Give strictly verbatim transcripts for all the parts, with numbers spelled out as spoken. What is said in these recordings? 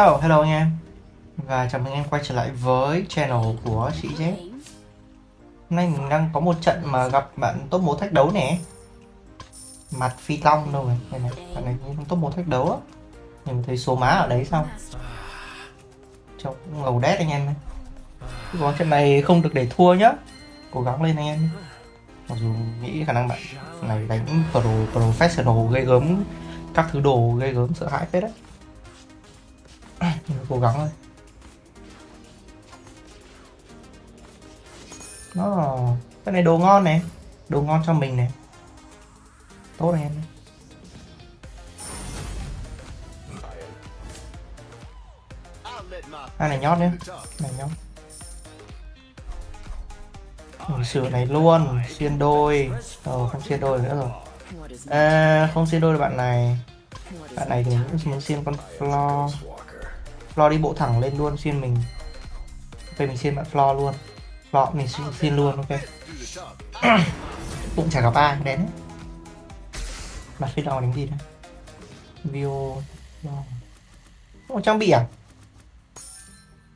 Hello, hello anh em. Và chào mừng anh em quay trở lại với channel của SiZ. Hôm nay mình đang có một trận mà gặp bạn top một thách đấu nè. Mặt phi long đâu rồi. Đây này, bạn này cũng top một thách đấu á. Nhìn thấy số má ở đấy sao? Trông ngầu đét anh em này. Cái món trận này không được để thua nhá. Cố gắng lên anh em. Mặc dù nghĩ khả năng bạn này đánh pro, professional gây gớm. Các thứ đồ gây gớm sợ hãi phết đấy. Cố gắng thôi. Nó cái này đồ ngon này, đồ ngon cho mình này, tốt này em. Ai này nhót nhé, này nhót. Mình sửa này luôn, xuyên đôi, ờ, không xuyên đôi nữa rồi. À, không xuyên đôi bạn này, bạn này thì mình muốn xuyên con Flo. Flo đi bộ thẳng lên luôn, xuyên mình. Ok, mình xuyên bạn Flo luôn. Flo mình xuyên, xuyên luôn, ok. Cũng chả gặp ai, đến. Mặt phía đỏ đánh gì đây? View... Không có trang bị à?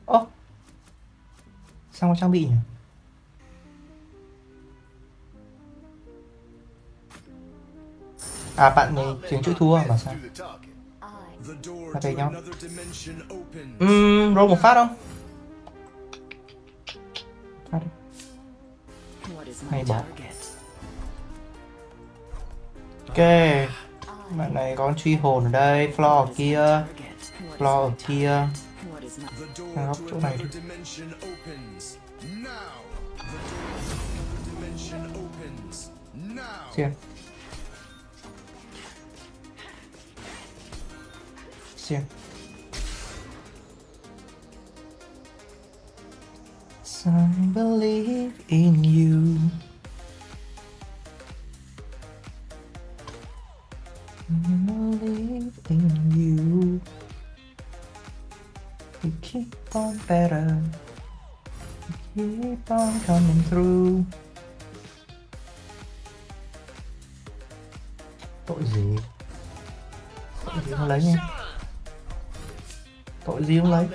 Ơ oh. Sao có trang bị nhỉ? À, bạn này chuyển chữ thua mà sao? Mà thấy nhau. Uhm, roll một phát không? Phát đi. Hay bỏ. Ok. Bạn này có truy hồn ở đây, floor ở kia. Floor ở kia. Đang góc chỗ này đi. Xuyên. Xuyên. I believe in you. I believe in you. You keep on better. You keep on coming through. Tội gì? Tội gì không lấy nha. Tội gì không lấy.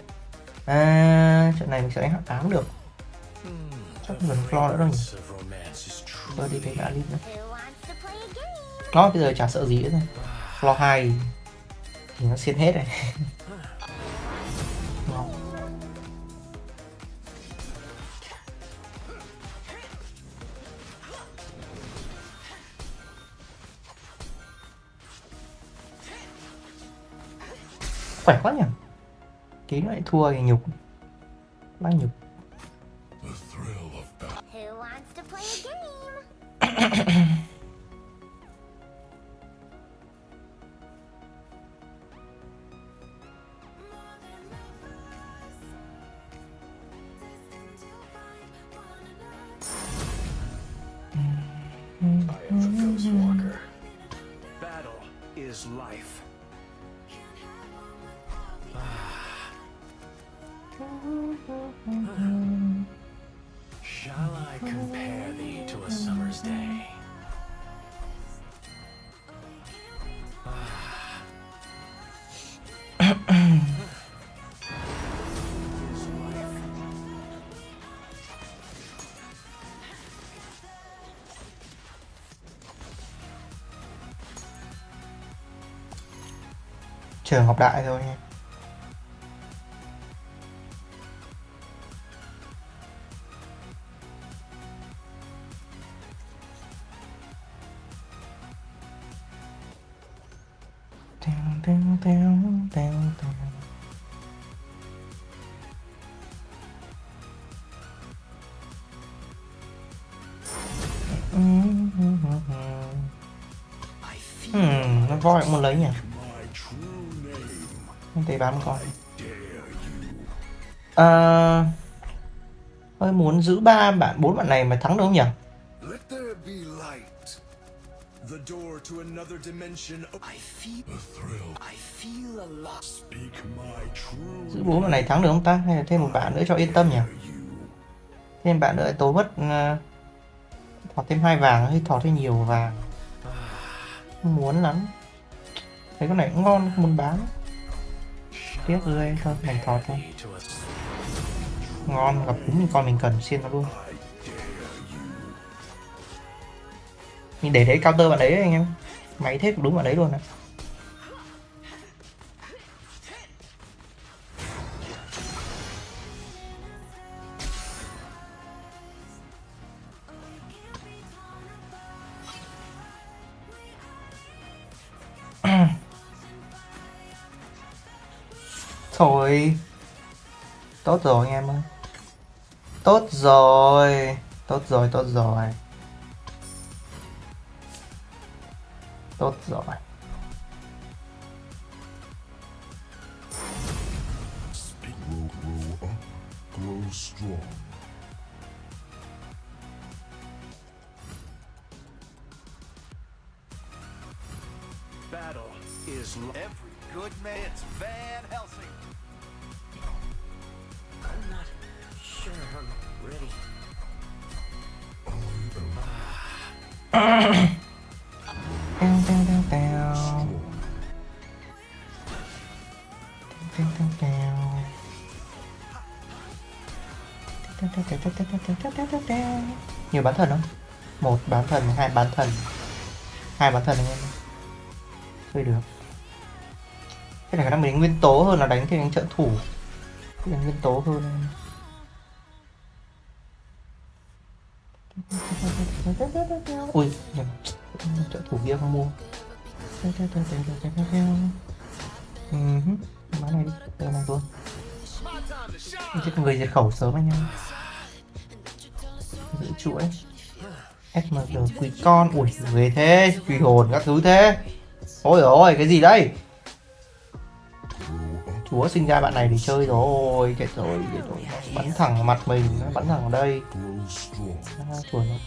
À, trận này mình sẽ đánh hạng tám được. Chắc gần floor nữa đâu nhỉ. Tôi đi thấy đã lít nữa. Nó bây giờ chả sợ gì nữa. Floor hai thì nó xiên hết này. Khỏe quá nhỉ. Tí nó lại thua thì nhục. Bác nhục. Trường học đại rồi nha. Hmm, nó voi cũng muốn lấy nhỉ. Anh tẩy bán một con. À, tôi muốn giữ ba bạn bốn bạn này mà thắng được không nhỉ? Giữ bốn bạn này thắng được không ta? Hay là thêm một bạn nữa cho yên tâm nhỉ? Thêm bạn nữa tố mất uh, thọt thêm hai vàng hay thọt thêm nhiều vàng. Không muốn lắm. Thấy con này cũng ngon không muốn bán. tiếc rơi thôi, mình thọt thôi. Ngon, gặp đúng con mình cần xin nó luôn. Mình để đấy counter bạn đấy anh em. Máy thế cũng đúng bạn đấy luôn này. Thôi, tốt rồi anh em ơi, tốt rồi, tốt rồi, tốt rồi, tốt rồi. Battle is every good man's Van Helsing. I'm not sure I'm ready. Down, down, down, down. Down, down, down. Down, down, down, down, down, down, down. Nhiều bán thần không? Một bán thần, hai bán thần, hai bán thần anh em. Chơi được. Thế này khả năng mình đánh nguyên tố hơn là đánh thêm đánh trợ thủ. Cái đánh nguyên tố hơn. Ui, nhầm. Trợ thủ kia không mua. Má này đi, đây này luôn. Chết người diệt khẩu sớm anh em. Giữ chuỗi. ép em giê quỳ con, ui về thế, quỳ hồn các thứ thế. Ôi ôi cái gì đây? Chúa sinh ra bạn này thì chơi rồi, kệ rồi, kệ rồi. Bắn thẳng vào mặt mình, bắn thẳng vào đây. À, chuồn rồi.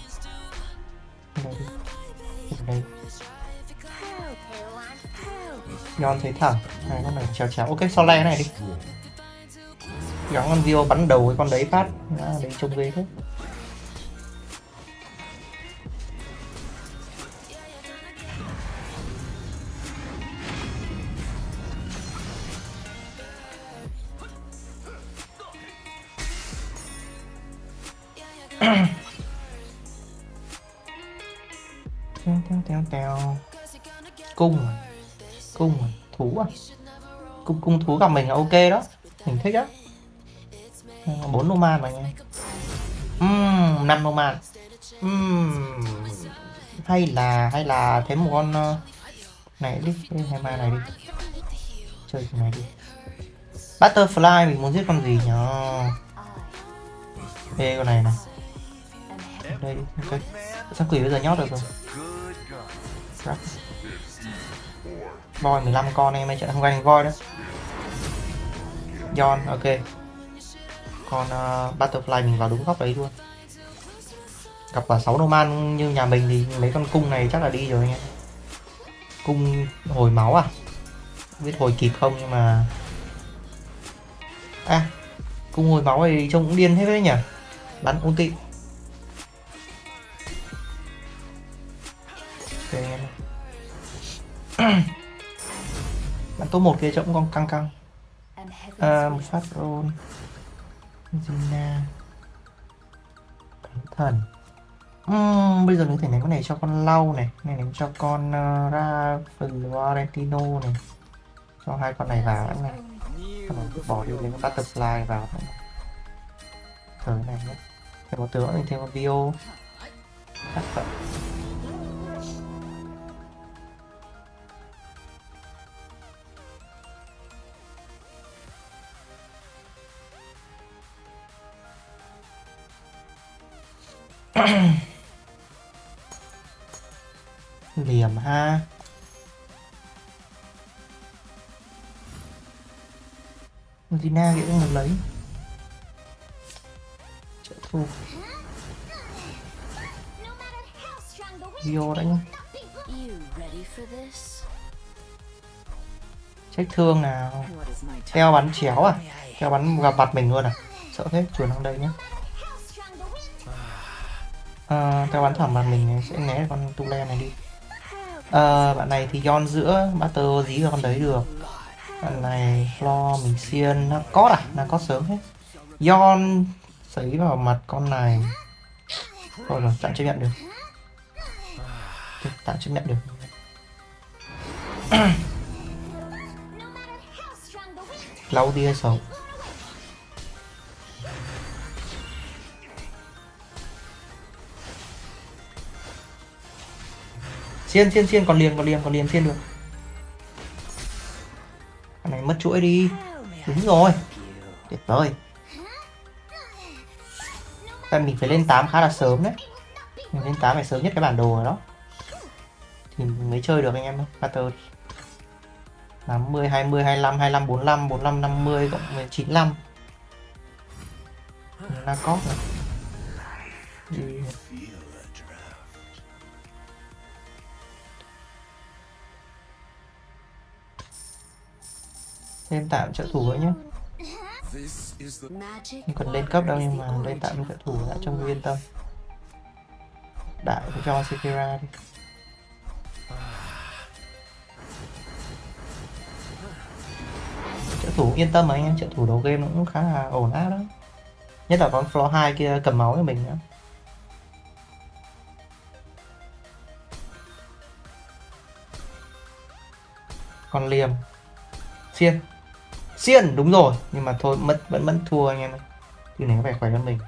Đây đi. Đây. Nhon thấy thẳng, hai con này chéo chéo. Ok, so le này đi. Gắn con Dio bắn đầu cái con đấy phát. Đó, để trông ghê thế. Teo teo teo cung cung thú à, cung cung thú gặp mình là ok đó, mình thích á. Bốn Noman mà anh em, uhm, năm Noman, uhm, hay là hay là thêm một con này đi, hai ma này đi, chơi cái này đi. Butterfly mình muốn giết con gì nhở? Ê con này này. Đây, ok. Sao quỷ bây giờ nhót được rồi. Crap. Voi mười lăm con em ơi, trận không ganh voi đấy. Yon, ok. Còn uh, Butterfly mình vào đúng góc đấy luôn. Gặp vào sáu Noman như nhà mình thì mấy con cung này chắc là đi rồi anh em. Cung hồi máu à? Không biết hồi kịp không nhưng mà... À, cung hồi máu thì trông cũng điên hết đấy nhỉ. Bắn ulti. Bạn top một kia trông con căng căng. À, một phát roll Zina thần. Uhm, bây giờ mình có thể đánh con này cho con lau này, này đánh cho con uh, ra phần Valentino này, cho hai con này vào này, bỏ đi đến con Butterfly vào thử này nhé. Thêm một tướng mình thêm con Bio. Liềm ha. Zina kia cũng muốn lấy. Trợ thủ Dio đánh. Trách thương nào. Teo bắn chéo à? Teo bắn gặp mặt mình luôn à? Sợ thế, chuyển sang đây nhé. Uh, theo bắn thẳng mặt mình sẽ né con Tule này đi. Uh, bạn này thì yon giữa battle dí vào con đấy được. Bạn này lo mình xiên nó có à, nó có sớm hết. Yon sấy vào mặt con này. Thôi rồi, tạm chấp nhận được. Tạm chấp nhận được. Lâu đi hay xấu. Xiên xiên xiên còn liền còn liền còn liền xiên được. Con này mất chuỗi đi. Đúng rồi. Tuyệt vời. Tại mình phải lên tám khá là sớm đấy. Mình lên tám phải sớm nhất cái bản đồ rồi đó. Thì mình mới chơi được anh em. Pattern tám mươi, hai mươi, hai mươi lăm, hai mươi lăm, bốn mươi lăm, bốn mươi lăm, năm mươi, cộng mười chín, năm. Là có rồi. Thêm tạm trợ thủ nữa nhé. Không cần lên cấp đâu, nhưng mà lên tạm trợ thủ đã cho người yên tâm. Đại thì cho Sekira đi. Trợ thủ yên tâm mà anh em, trợ thủ đầu game cũng khá là ổn áp đó. Nhất là con floor hai kia cầm máu cho mình nữa. Con liềm. Xiên. Xiên đúng rồi, nhưng mà thôi mất vẫn vẫn thua anh em ơi. Từ này có vẻ khỏe hơn mình.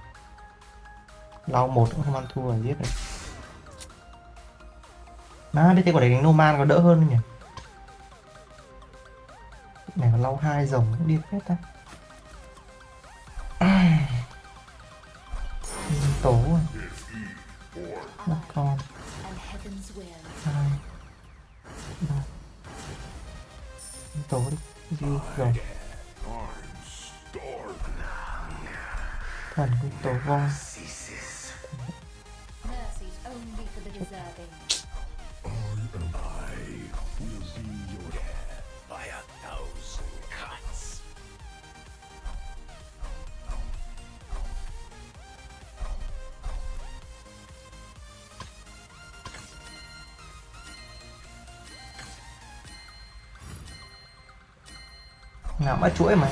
Lau một cũng không ăn thua là giết rồi. Má biết thế quả đấy đánh Noman có đỡ hơn không nhỉ? Này còn lau hai rồng cũng điên hết ta. Tố rồi. Mất con. Hai. Ba. Tố đi. Gì rồi. Thần cũng tố vong. Nào mất chuỗi mà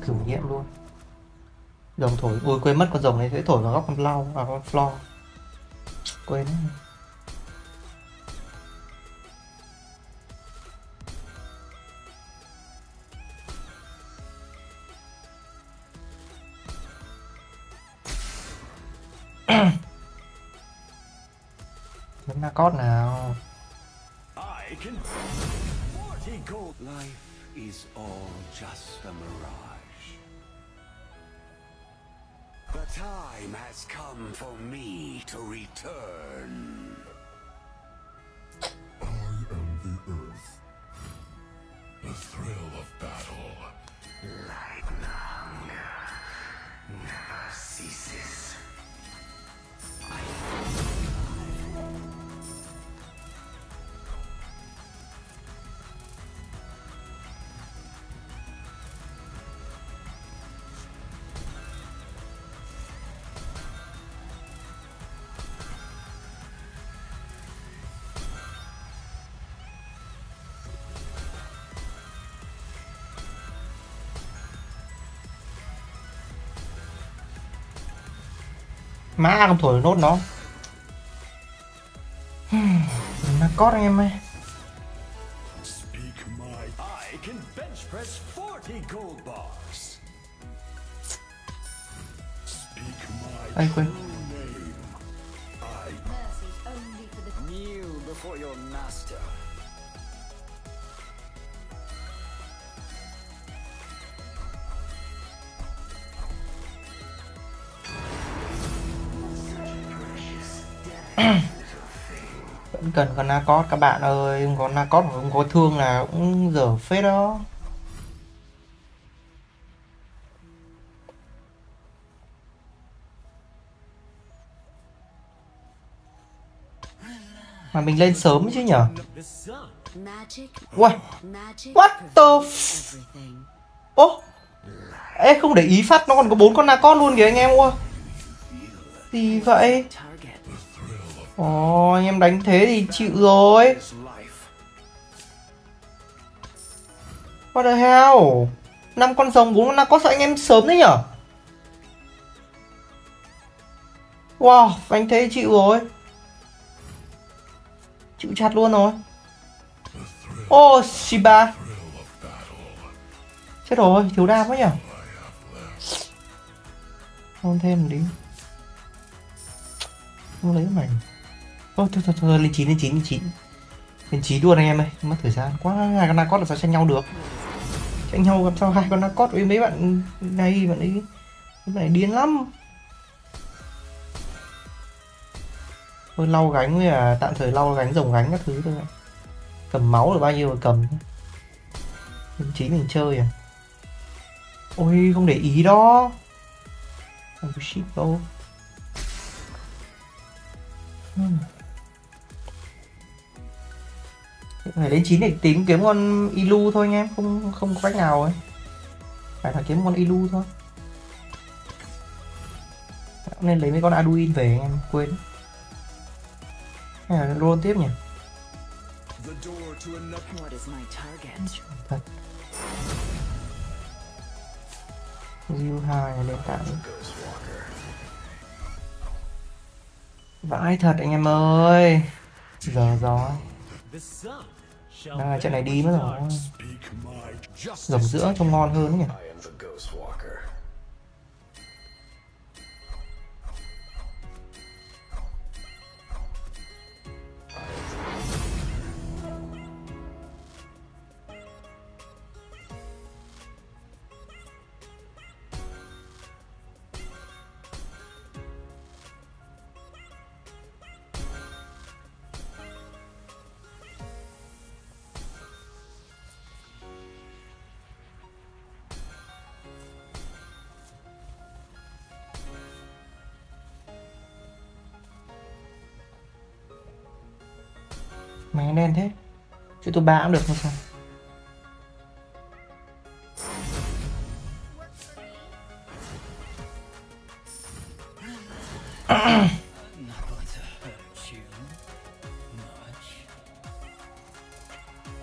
thử nghiệm luôn. Rồng thổi, ôi quên mất con rồng này sẽ thổi vào góc con lau và con floor. Quên. Nhấn ra code nào. Is all just a mirage. The time has come for me to return. I am the earth. The thrill of battle, like none, never ceases. I má không thổi nốt nó. Nó có anh em ơi. Anh quên. Vẫn cần con Nacot các bạn ơi, không có Nacot không có thương là cũng dở phết đó. Mà mình lên sớm chứ nhở. What? What the f... Ô ê, không để ý phát nó còn có bốn con Nacot luôn kìa anh em ơi. Gì vậy? Ồ, oh, anh em đánh thế thì chịu rồi. What the hell? năm con rồng, bốn con Nacos, sao anh em sớm thế nhở? Wow, anh thấy chịu rồi. Chịu chặt luôn rồi. Ô, oh, Shiba. Chết rồi, thiếu đam quá nhở. Không thêm một tí. Không lấy mảnh. Ô, thôi thôi thôi, lên chín, lên chín, lên chín. Lên chín luôn anh em ơi, mất thời gian quá. Hai con Nacos làm sao tranh nhau được. Tranh nhau làm sao hai con Nacos với mấy bạn này, bạn ấy, bạn này điên lắm. Thôi lau gánh với à, tạm thời lau gánh, rồng gánh các thứ thôi. Cầm máu được bao nhiêu mà cầm. Lên chín mình chơi à. Ôi không để ý đó. Oh shit đâu. Hmm. Phải đến chín để tính kiếm con Ilu thôi nha, không không có cách nào ấy. Phải là kiếm con Ilu thôi. Nên lấy mấy con Aduin về anh em, quên. Hay là roll tiếp nhỉ. Thật. Diu hai này lên tạm. Vãi thật anh em ơi. Giờ gió. À, trận này đi mất rồi. Dòng giữa trông ngon hơn nhỉ. Mày đen thế, chứ tôi ba cũng được không sao?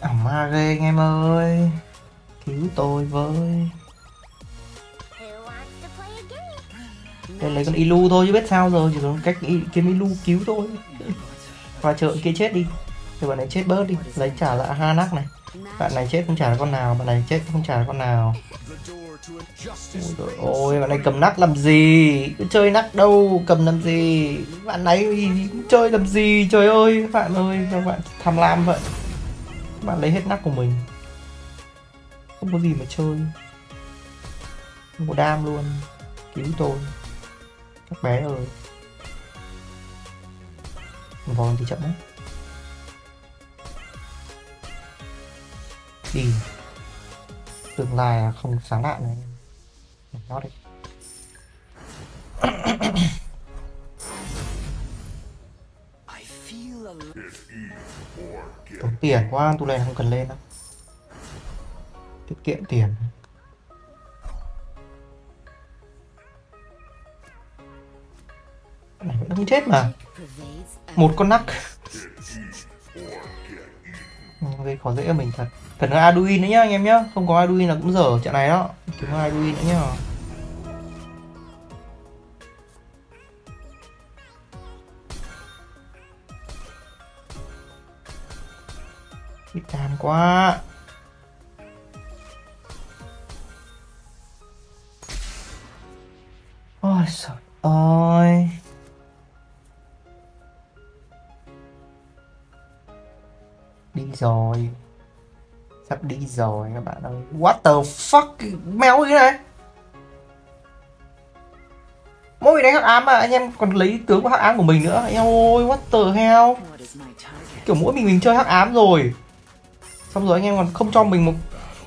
Ảo ma ghê anh em ơi, cứu tôi với. Đây lấy con Ilu thôi chứ biết sao rồi, chỉ còn cách kiếm Ilu cứu tôi. Và chợ kia chết đi. Thì bạn này chết bớt đi, lấy trả lại Hanak này. Bạn này chết không trả con nào, bạn này chết không trả con nào. Ôi, ôi bạn này cầm nắc làm gì? Cứ chơi nắc đâu, cầm làm gì? Bạn này chơi làm gì? Trời ơi, bạn ơi, các bạn tham lam vậy. Bạn lấy hết nắc của mình. Không có gì mà chơi. Không có đam luôn. Cứu tôi. Các bé ơi. Vòng thì chậm đấy. Đi. Tương lai là không sáng lạn này. Nó đi. Tốn tiền quá, tụi này không cần lên đâu. Tiết kiệm tiền. Này vẫn không chết mà. Một con nắc. Gây khó dễ mình thật. Cần có Aduin nữa nhá anh em nhá, không có Aduin là cũng dở trận này đó. Kiếm Aduin nữa nhá. Ít đam quá. Ôi trời ơi. Đi rồi. Sắp đi rồi các bạn ơi. What the fuck, méo gì này. Mỗi người đánh hắc ám mà anh em còn lấy tướng của hắc ám của mình nữa. Eo ôi what the hell. Kiểu mỗi mình mình chơi hắc ám rồi, xong rồi anh em còn không cho mình một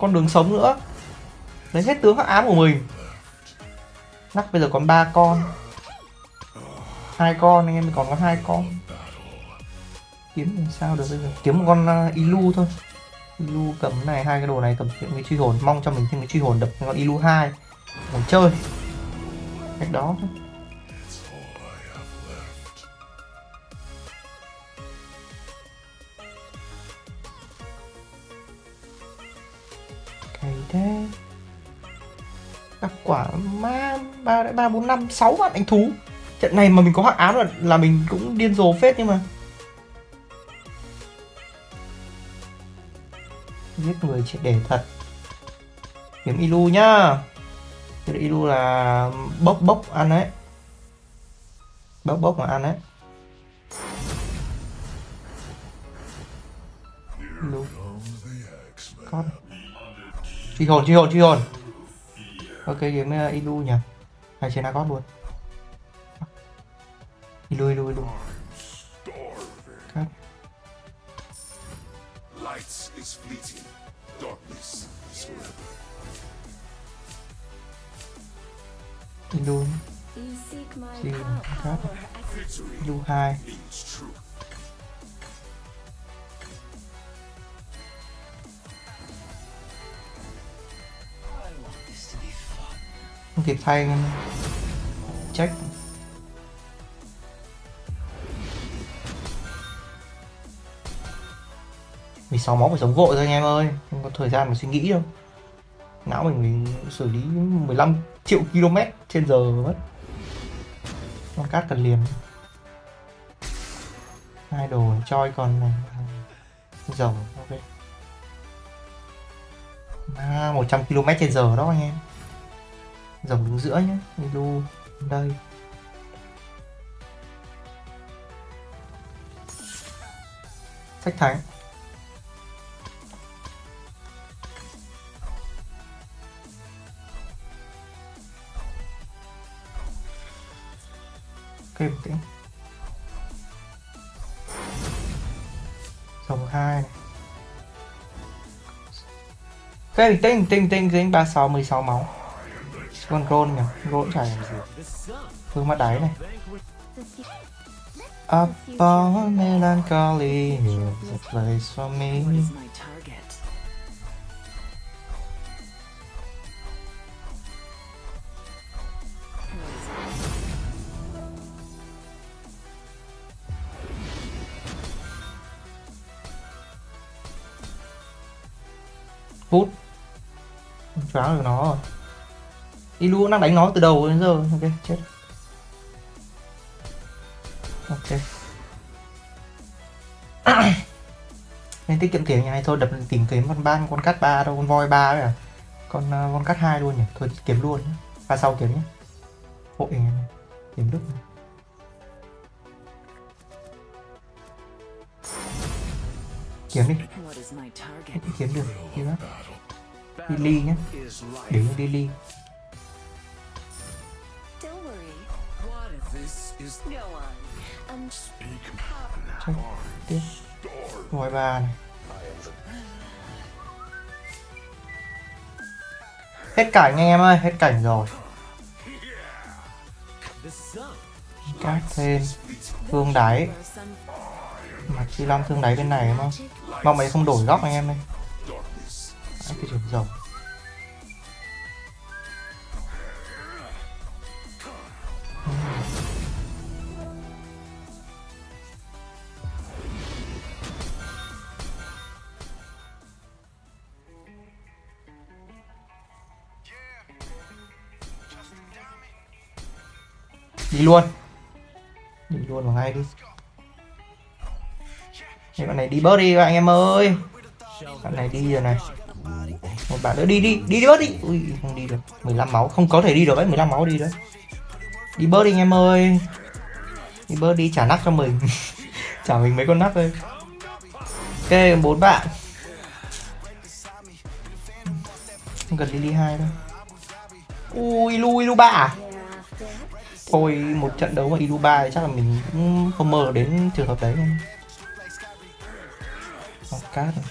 con đường sống nữa. Lấy hết tướng hắc ám của mình. Nắc bây giờ còn ba con. Hai con anh em mình còn có hai con. Kiếm làm sao được bây giờ. Kiếm một con uh, Ilu thôi. Ilu cầm này, hai cái đồ này cầm thêm cái truy hồn, mong cho mình thêm cái truy hồn đập con Ilu hai để chơi. Cách đó. Hay thế. Các quả ma ba ba bốn năm sáu bạn đánh thú. Trận này mà mình có hắc ám là, là mình cũng điên rồ phết, nhưng mà giết người triệt để thật. Kiếm Ilu nhá. Kiếm Ilu là bốc bốc ăn đấy. Bốc bốc mà ăn đấy. Ilu. Con. Truy hồn, truy hồn, truy hồn. Ok, kiếm Ilu nhỉ. Hay trên Nagos luôn. Ilu, Ilu, Ilu. Cắt. Ilu. Ilu. Cắt. Ilu hai. Không kịp thay ngay. Check. Vì sáu máu phải sống vội thôi anh em ơi, không có thời gian mà suy nghĩ đâu. Não mình, mình xử lý mười lăm triệu ki lô mét trên giờ mất. Con cát cần liềm. Hai đồ choi còn này. Dầu ok. À, một trăm ki lô mét trên giờ đó anh em. Dòng đứng giữa nhé, Ilu đây. Sách thánh. Cây bình tĩnh. Dòng hai này. Cây bình tĩnh, tinh tinh dính ba sáu, mười sáu máu. Con roll nhỉ, roll chả làm gì. Phương mắt đáy này. Upon melancholy, here's a place for me. Hút. Không choáng được nó rồi. Ilu đang đánh nó từ đầu đến giờ. Ok, chết. Ok. Nên tiết kiệm tiền như này thôi, đập tìm kiếm con ban, con cắt ba đâu, con voi ba ấy à. Con uh, con cắt hai luôn nhỉ. Thôi kiếm luôn. Và sau kiếm nhé. Hội này. Kiếm đức này. Kiếm đi. Kiếm được. Kiếm đó. Đi ly nhé. Đứng đi ly. Check. Tiếp. Ngoài ba này. Hết cảnh anh em ơi, hết cảnh rồi. Cắt thêm. Thương đáy. Mặt chi long thương đáy bên này đúng không? Mong mấy không đổi góc anh em đây. Cái trường rồng. Đi luôn. Đi luôn vào ngay đi. Để bạn này đi bớt đi anh em ơi. Bạn này đi rồi này. Một bạn nữa đi đi, đi đi bớt đi. Ui, không đi được. mười lăm máu, không có thể đi được đấy, mười lăm máu đi đấy. Đi bớt đi anh em ơi. Đi bớt đi, trả nắp cho mình. Trả mình mấy con nắp thôi. Ok, bốn bạn. Không cần Lily hai đâu. Ui, Ilu, Ilu ba. Thôi một trận đấu mà Ilu ba thì chắc là mình cũng không mơ đến trường hợp đấy. Con cát này.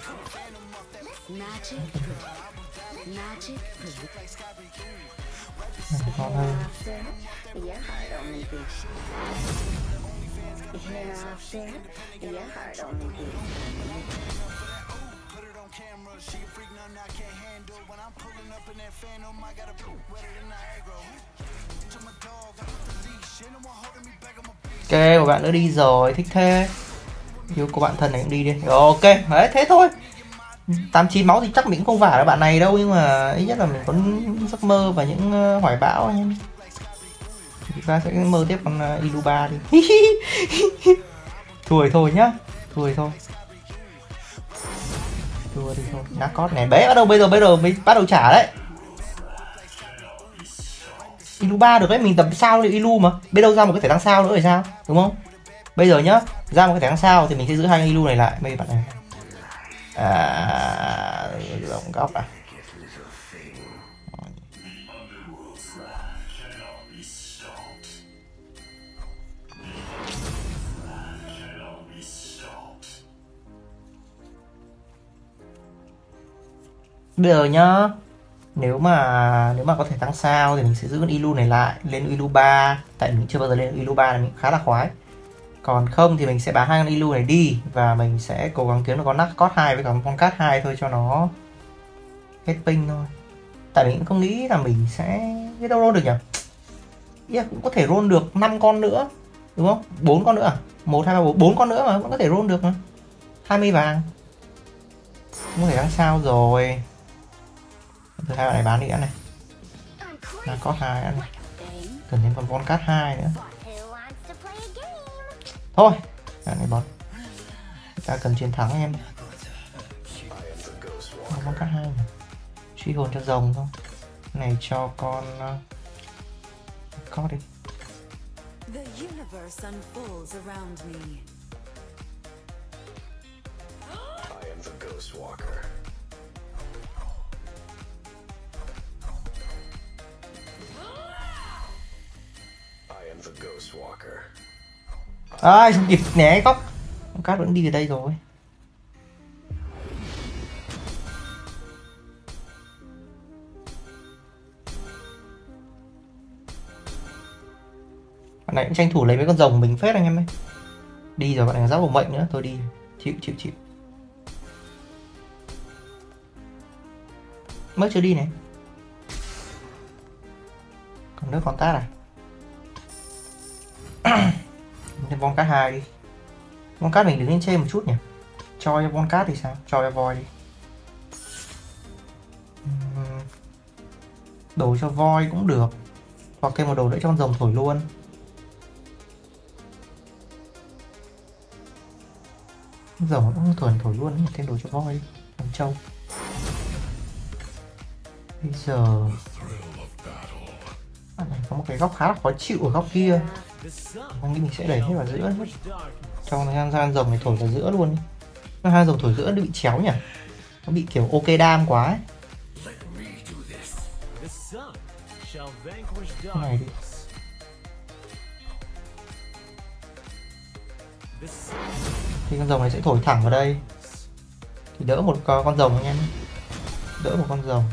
Con hơn. Ok, của bạn đã đi rồi, thích thế. Yêu của bạn thân này cũng đi đi. Ok, đấy thế thôi. tám chín máu thì chắc mình cũng không vả được bạn này đâu, nhưng mà ít nhất là mình có giấc mơ và những hoài bão anh em. Chúng ta sẽ mơ tiếp con Iluba đi. Thùi thôi nhá, thùi thôi. Thua đi thôi, đá cót này. Bế bắt đầu bây giờ bây giờ mới bắt đầu trả đấy. Iluba được đấy, mình tập sao thì Ilu mà. Biết đâu ra một cái thẻ tăng sao nữa rồi sao, đúng không? Bây giờ nhá, ra một cái thẻ tăng sao thì mình sẽ giữ hai Ilu này lại. Bây bạn này. À, lồng góc à. Bây giờ nhá, nếu mà nếu mà có thể tăng sao thì mình sẽ giữ con Ilu này lại, lên Iluba, tại mình chưa bao giờ lên Iluba này, mình khá là khoái. Còn không thì mình sẽ bán hai con Ilu này đi và mình sẽ cố gắng kiếm được con Nacot hai với cả con Cat hai thôi cho nó hết ping thôi. Tại mình cũng không nghĩ là mình sẽ biết đâu roll được nhỉ? Yeah, cũng có thể roll được năm con nữa, đúng không? bốn con nữa à? một hai ba bốn con nữa mà vẫn có thể roll được mà. hai mươi vàng. Không thể tăng sao rồi. Từ hai bạn này bán đi ăn này. Nacot hai ăn này. Cần thêm con con Cat hai nữa. Thôi, bạn này bón. Ta cần chiến thắng em. Không có cắt hai này. Truy hồn cho rồng không? Này cho con uh, có đi. À, không kịp né góc. Con Cát vẫn đi về đây rồi. Bạn này cũng tranh thủ lấy mấy con rồng mình phết anh em ơi. Đi rồi, bạn này giáp bổ mệnh nữa, thôi đi. Chịu chịu chịu. Mới chưa đi này. Còn đứa con Cát này. Von Cát hai đi. Von Cát mình đứng lên trên một chút nhỉ. Cho cho Von Cát thì sao? Cho cho voi đi. Đồ cho voi cũng được. Hoặc thêm một đồ nữa cho con rồng thổi luôn. Rồng cũng thổi thổi luôn, thêm đồ cho voi đi. Con trâu. Bây giờ à, này có một cái góc khá là khó chịu ở góc kia. Anh nghĩ mình sẽ đẩy hết vào giữa hết. Cho nó gian rồng này thổi vào giữa luôn đi. Nó hai rồng thổi giữa nó bị chéo nhỉ. Nó bị kiểu ok đam quá ấy. Cái này đi. Thì con rồng này sẽ thổi thẳng vào đây. Thì đỡ một con rồng anh em. Đỡ một con rồng.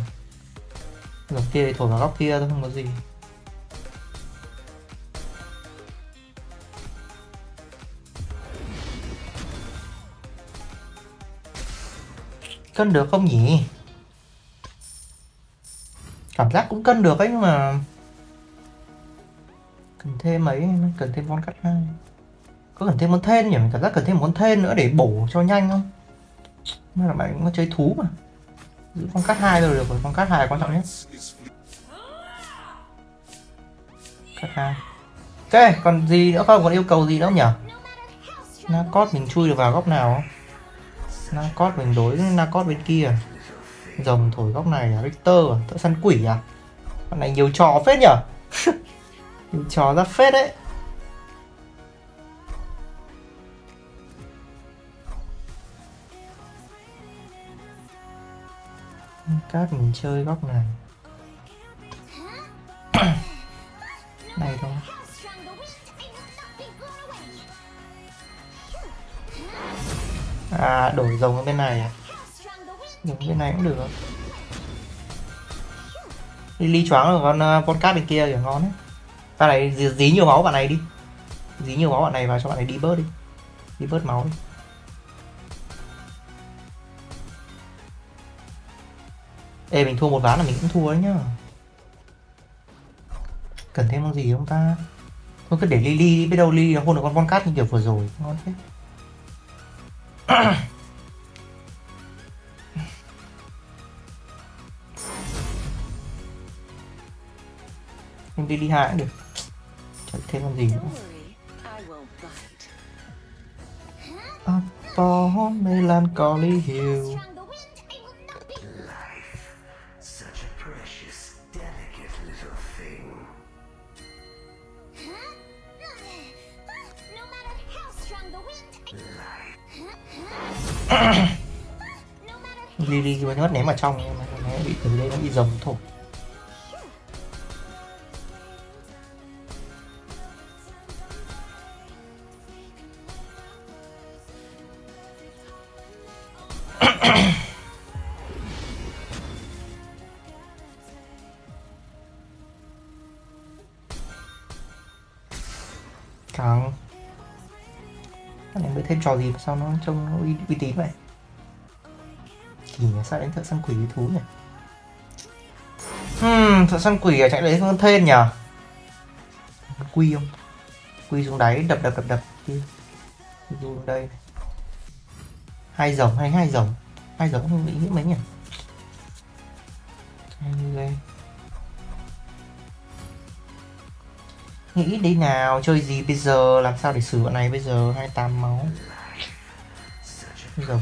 Rồng kia thì thổi vào góc kia thôi không có gì. Cân được không nhỉ? Cảm giác cũng cân được ấy, nhưng mà cần thêm mấy, cần thêm con cắt hai. Có cần thêm con thên nhỉ? Mình cảm giác cần thêm một con thên nữa để bổ cho nhanh không? Nên là bạn cũng có chơi thú mà. Giữ con cắt hai rồi được rồi, con cắt hai là quan trọng nhất. Cắt hai. Ok, còn gì nữa không? Còn yêu cầu gì nữa không nhỉ? Nacot mình chui được vào góc nào không? Nacot mình đối với Nacot bên kia. Rồng thổi góc này là Richter à? Thợ săn quỷ à? Con này nhiều trò phết nhở. Nhiều trò ra phết đấy. Nacot mình chơi góc này. Này thôi. À, đổi rồng ở bên này à? Rồng bên này cũng được. Lily choáng rồi, con con cát bên kia kìa, ngon đấy. Ta này dí, dí nhiều máu bạn này đi. Dí nhiều máu bạn này vào cho bạn này đi bớt đi. Đi bớt máu đi. Ê, mình thua một ván là mình cũng thua đấy nhá. Cần thêm con gì không ta? Thôi cứ để Lily đi, biết đâu Lily nó hôn được con con cát như kiểu vừa rồi, ngon thế. đê đê hai cũng được. Chẳng thêm làm gì nữa. Apple Melancholy Hill. Lily mà nhốt ném vào trong nhưng mà nó bị từ đây nó bị rồng thổi. Càng cái này mới thêm trò gì mà sao nó trông uy, uy tín vậy? Kỳ nhỉ, sao đến thợ săn quỷ với thú nhỉ? Hmm, thợ săn quỷ à, chạy lấy con thên nhỉ? Quy không? Quy xuống đáy, đập đập đập đập đi. Dù đây hai rồng, hay hai rồng, hai rồng không bị những mấy nhỉ? Hay như đây. Nghĩ đi nào, chơi gì bây giờ, làm sao để xử bọn này bây giờ, hai mươi tám máu. Rồng,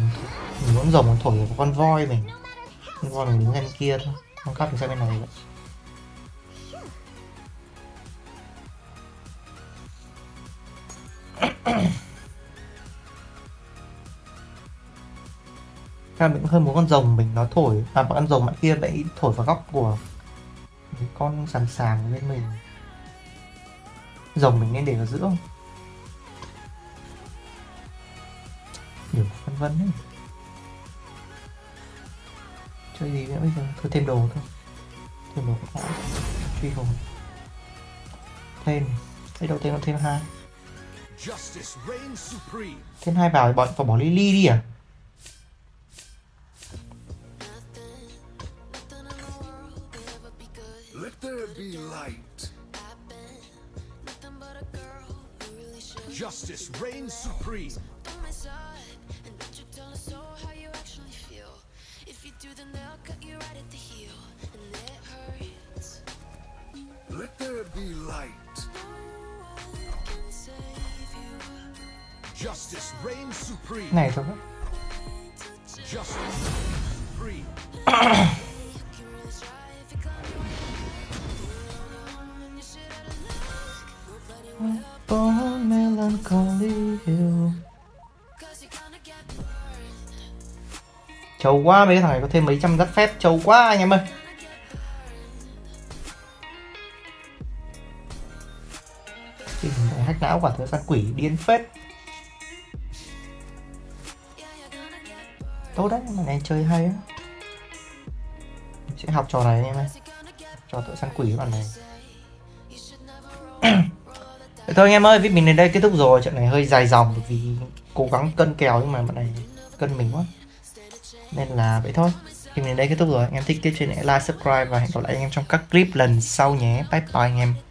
mình muốn rồng thổi vào con voi mình. Con voi mình đứng bên kia thôi, con cắp mình sang bên này vậy. Thế mình cũng hơi muốn con rồng mình nó thổi, mà con rồng bạn kia vậy thổi vào góc của con sàn sàng bên mình. Rồng mình nên để vào giữa không? Điều phân vân đấy. Chơi gì nữa bây giờ? Thôi thêm đồ thôi. Thêm đồ cũng có. Truy hồn. Thêm. Đây đầu tiên nó thêm hai. Thêm hai vào thì bọn phải bỏ Lily đi à? Justice reigns supreme. Let there be light. Justice reigns supreme. Này thôi. Justice supreme. Trâu quá, mấy cái thằng này có thêm mấy trăm dắt phép, trâu quá anh em ơi. Tình hack não quả thợ săn quỷ điên phết. Tốt đấy, mà này chơi hay á. Sẽ học trò này anh em ơi. Trò thợ săn quỷ bạn này. Thôi anh em ơi, video mình đến đây kết thúc rồi. Trận này hơi dài dòng vì cố gắng cân kèo nhưng mà bạn này cân mình quá. Nên là vậy thôi. Thì mình đến đây kết thúc rồi. Anh em thích tiếp trên hãy like, subscribe và hẹn gặp lại anh em trong các clip lần sau nhé. Bye bye anh em.